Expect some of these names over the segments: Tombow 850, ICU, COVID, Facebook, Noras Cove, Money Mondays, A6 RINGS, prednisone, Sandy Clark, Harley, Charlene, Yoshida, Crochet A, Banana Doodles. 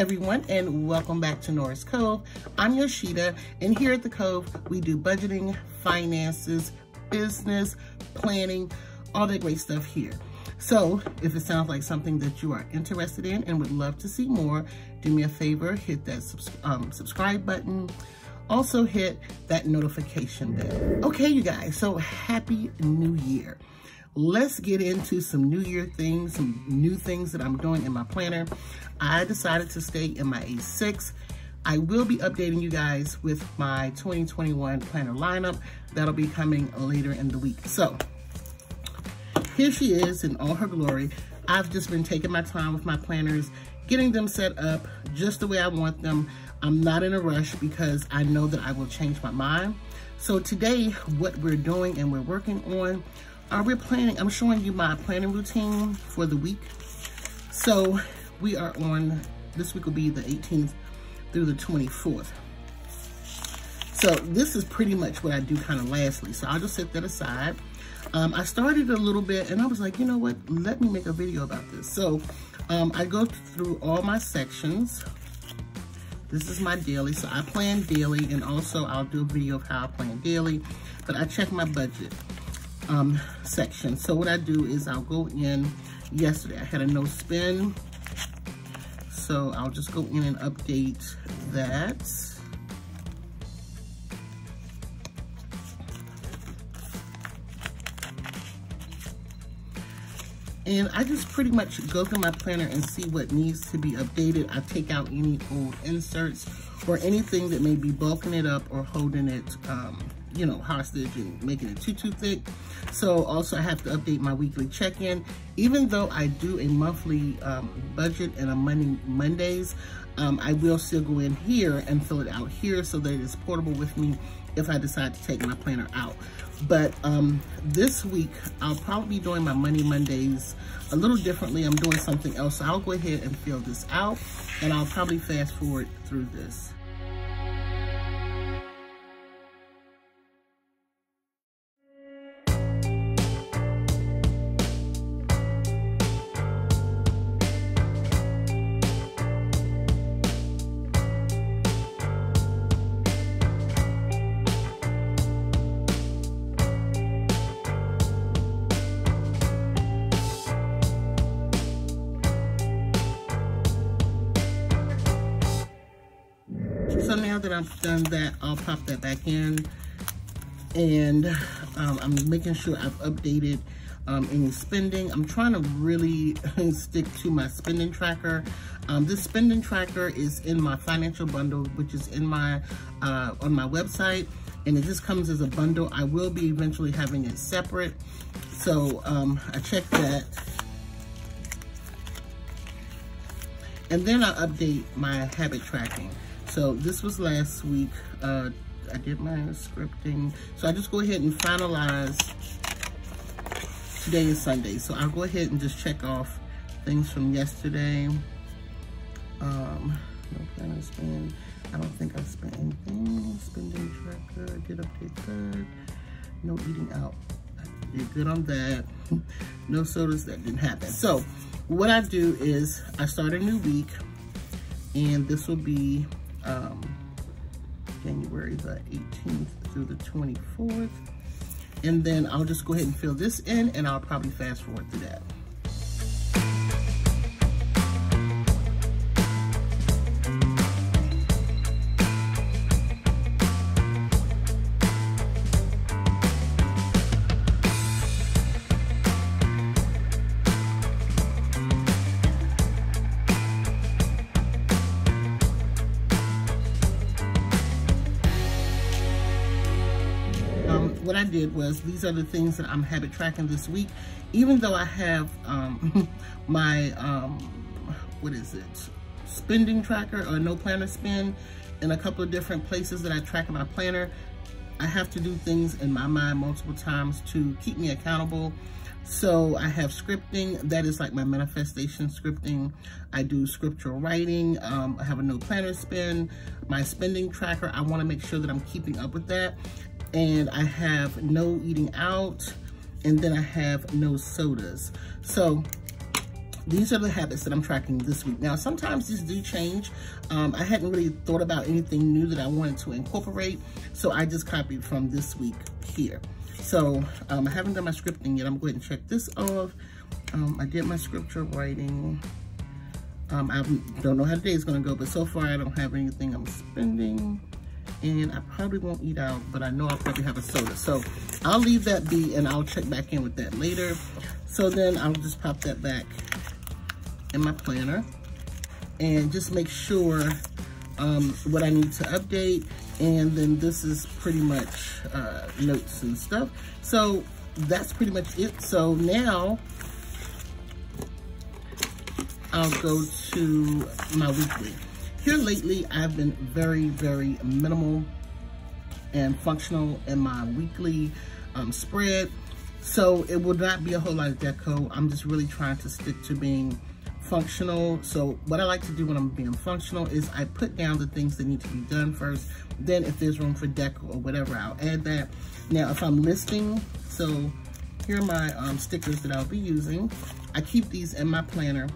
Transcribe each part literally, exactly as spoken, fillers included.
everyone, and welcome back to Noras Cove. I'm Yoshida, and here at the Cove, we do budgeting, finances, business, planning, all that great stuff here. So if it sounds like something that you are interested in and would love to see more, do me a favor, hit that subs um, subscribe button. Also hit that notification bell. Okay, you guys, so happy new year. Let's get into some new year things, some new things that I'm doing in my planner. I decided to stay in my A six. I will be updating you guys with my twenty twenty-one planner lineup. That'll be coming later in the week. So here she is in all her glory. I've just been taking my time with my planners, getting them set up just the way I want them. I'm not in a rush because I know that I will change my mind. So today, what we're doing and we're working on are we're planning, I'm showing you my planning routine for the week. So we are on, this week will be the eighteenth through the twenty-fourth. So this is pretty much what I do kind of lastly. So I'll just set that aside. Um, I started a little bit and I was like, you know what, let me make a video about this. So um, I go through all my sections. This is my daily, so I plan daily, and also I'll do a video of how I plan daily, but I check my budget um, section. So what I do is I'll go in, yesterday I had a no spend, so I'll just go in and update that. And I just pretty much go through my planner and see what needs to be updated. I take out any old inserts or anything that may be bulking it up or holding it, um, you know, hostage and making it too, too thick. So also I have to update my weekly check-in. Even though I do a monthly um, budget and a Money Mondays, um, I will still go in here and fill it out here so that it is portable with me if I decide to take my planner out. But um, this week, I'll probably be doing my Money Mondays a little differently. I'm doing something else. So I'll go ahead and fill this out, and I'll probably fast forward through this. So now that I've done that, I'll pop that back in, and um, I'm making sure I've updated um, any spending. I'm trying to really stick to my spending tracker. Um, this spending tracker is in my financial bundle, which is in my uh, on my website, and it just comes as a bundle. I will be eventually having it separate, so um, I check that. And then I update my habit tracking. So this was last week, uh, I did my scripting. So I just go ahead and finalize, today is Sunday. So I'll go ahead and just check off things from yesterday. Um, no plan to spend, I don't think I spent anything. Spending tracker, I did update that. No eating out, I did good on that. No sodas, that didn't happen. So what I do is I start a new week, and this will be Um, January the eighteenth through the twenty-fourth. And then I'll just go ahead and fill this in, and I'll probably fast forward through that. What I did was, these are the things that I'm habit tracking this week. Even though I have um, my, um, what is it, spending tracker or no planner spend in a couple of different places that I track in my planner, I have to do things in my mind multiple times to keep me accountable. So I have scripting, that is like my manifestation scripting. I do scriptural writing, um, I have a no planner spend. My spending tracker, I wanna make sure that I'm keeping up with that. And I have no eating out, and then I have no sodas. So these are the habits that I'm tracking this week. Now, sometimes these do change. Um, I hadn't really thought about anything new that I wanted to incorporate, so I just copied from this week here. So um, I haven't done my scripting yet. I'm going to check this off. Um, I did my scripture writing. Um, I don't know how the day is going to go, but so far I don't have anything I'm spending. And I probably won't eat out, but I know I'll probably have a soda. So I'll leave that be and I'll check back in with that later. So then I'll just pop that back in my planner and just make sure um, what I need to update. And then this is pretty much uh, notes and stuff. So that's pretty much it. So now I'll go to my weekly. Here lately, I've been very, very minimal and functional in my weekly um, spread. So it will not be a whole lot of deco. I'm just really trying to stick to being functional. So what I like to do when I'm being functional is I put down the things that need to be done first. Then if there's room for deco or whatever, I'll add that. Now, if I'm listing, so here are my um, stickers that I'll be using. I keep these in my planner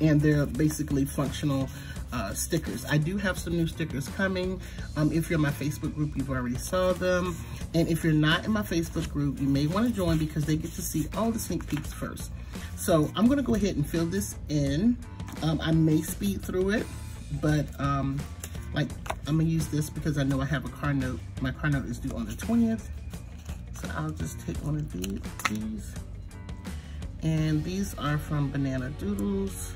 and they're basically functional Uh, stickers. I do have some new stickers coming. Um, if you're in my Facebook group, you've already saw them. And if you're not in my Facebook group, you may want to join because they get to see all the sneak peeks first. So I'm going to go ahead and fill this in. Um, I may speed through it, but um, like I'm going to use this because I know I have a card note. My card note is due on the twentieth. So I'll just take one of these. these. And these are from Banana Doodles.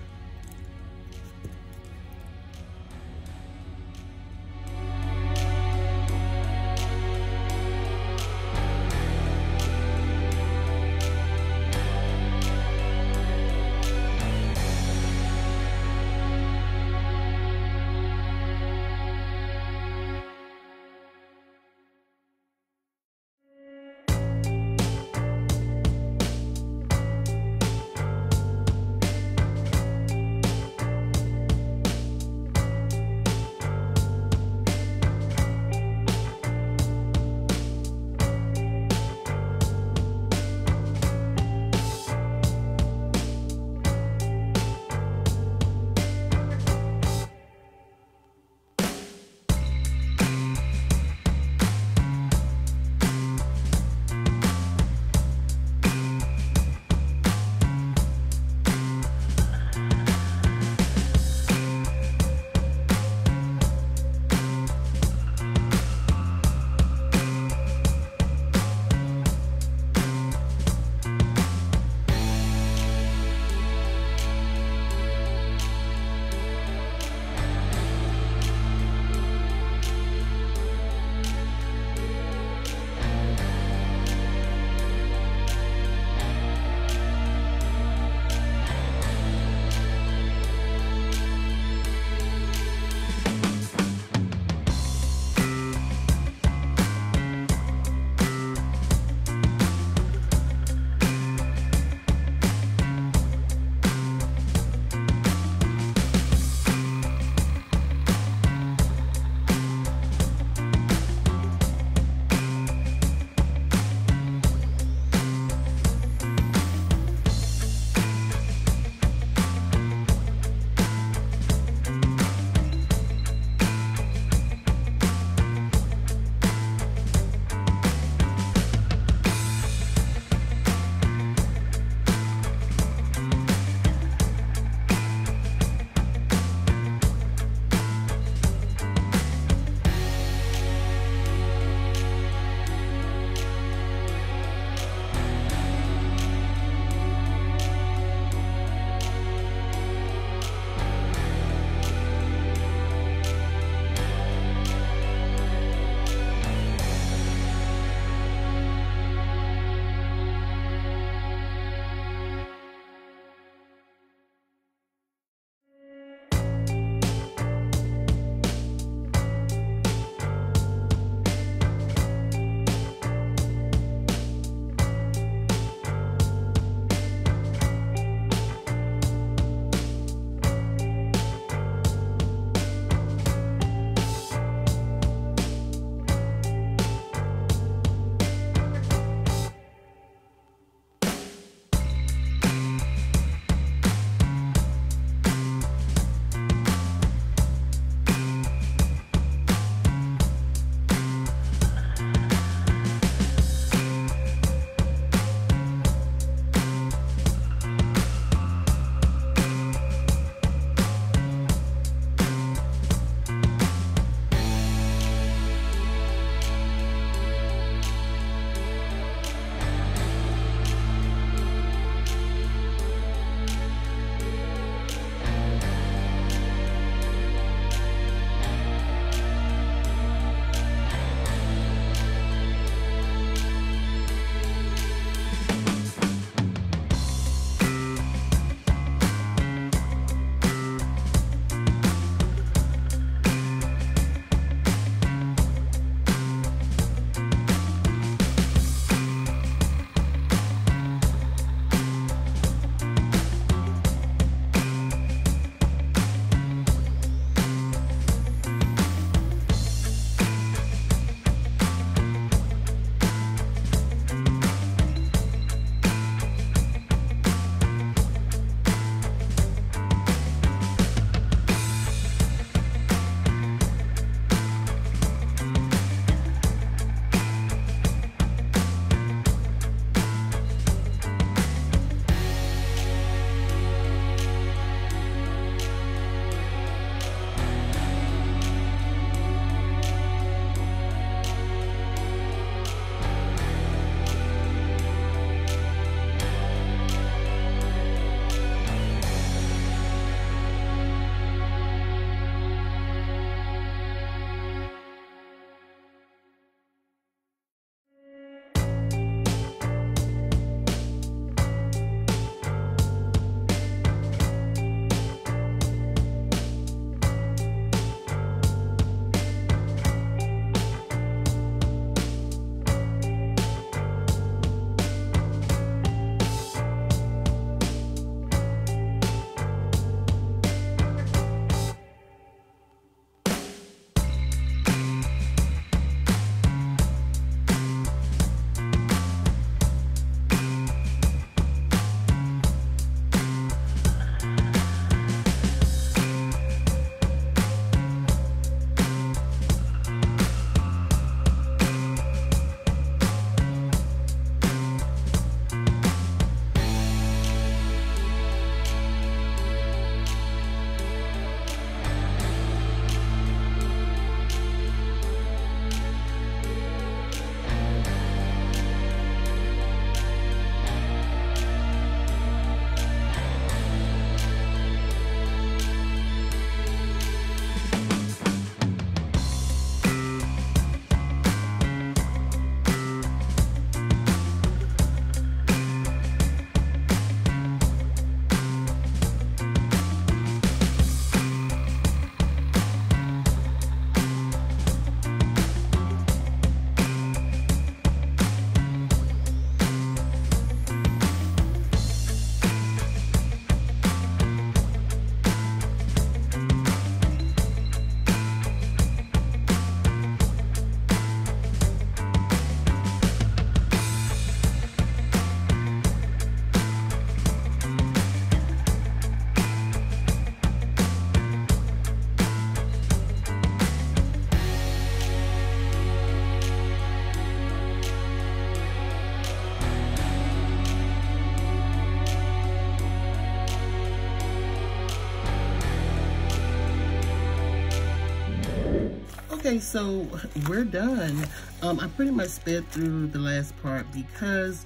Okay, so we're done. Um, I pretty much sped through the last part because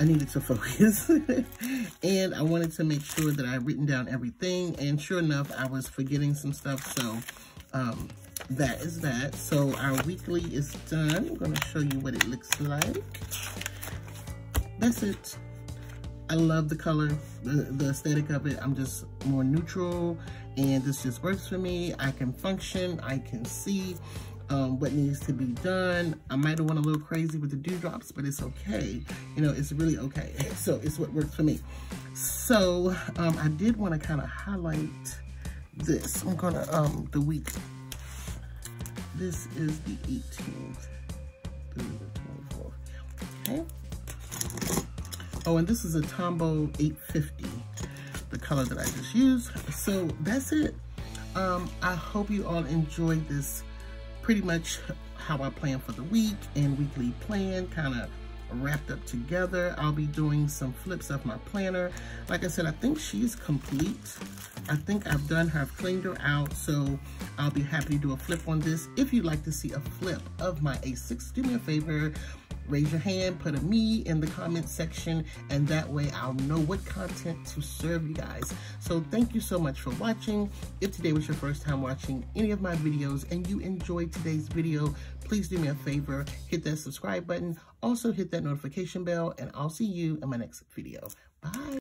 I needed to focus. And I wanted to make sure that I had written down everything. And sure enough, I was forgetting some stuff. So um, that is that. So our weekly is done. I'm going to show you what it looks like. That's it. I love the color, the, the aesthetic of it. I'm just more neutral, and this just works for me. I can function, I can see um, what needs to be done. I might have went a little crazy with the dewdrops, but it's okay. You know, it's really okay. So it's what works for me. So um, I did wanna kinda highlight this. I'm gonna, um, the week. This is the eighteenth through the twenty-fourth, okay? Oh, and this is a Tombow eight fifty, the color that I just used. So that's it. Um, I hope you all enjoyed this, pretty much how I plan for the week and weekly plan, kind of wrapped up together. I'll be doing some flips of my planner. Like I said, I think she's complete. I think I've done her, I've cleaned her out, so I'll be happy to do a flip on this. If you'd like to see a flip of my A six, do me a favor, raise your hand, put a me in the comment section, and that way I'll know what content to serve you guys. So thank you so much for watching. If today was your first time watching any of my videos and you enjoyed today's video, please do me a favor, hit that subscribe button, also hit that notification bell, and I'll see you in my next video. Bye.